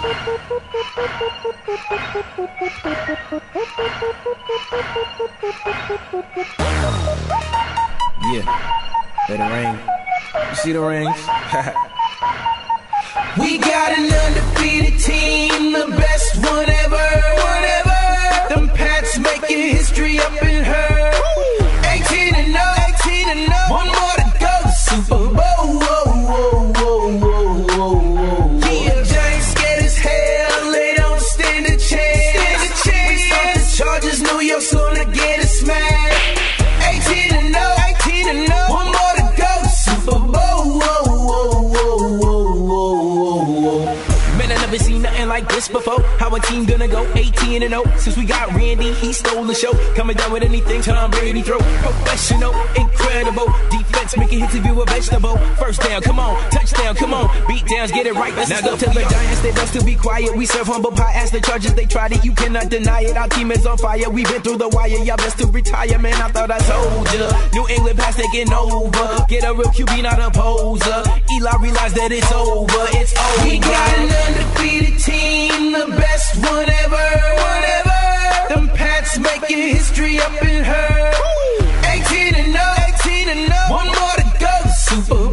Yeah, let it rain. You see the rings? We got an undefeated team, the best one ever, whatever. Them Pats making history up in her. 18-0, 18-0. One more to go, the Super Bowl. Whoa, whoa, whoa, whoa, whoa, whoa. Yeah, Giants scared as hell, they don't stand a chance. Stand a chance. We saw the Chargers, New York's gonna get a smash. 18-0, 18-0. One more to go, the Super Bowl. Whoa, whoa, whoa, whoa, whoa, whoa, whoa. Man, I never seen nothing like this before. How a team gonna go 18-0? Since we got Randy, he stole the show. Coming down with anything Tom Brady throw. Professional, incredible. Defense making hits if you a vegetable. First down, come on. Touchdown, come on. Beat downs, get it right. Let's now go to the Giants. They don't still be quiet. We serve humble pie. Ask the Chargers, they tried it. You cannot deny it. Our team is on fire. We've been through the wire. Y'all best to retire, man. I thought I told ya. New England pass, they getting over. Get a real QB, not a poser. Eli realized that it's over. It's over. We got an undefeated team, the best one ever. Whatever, them Pats making history up in her. 18-0, 18-0. One more to go, Super Bowl.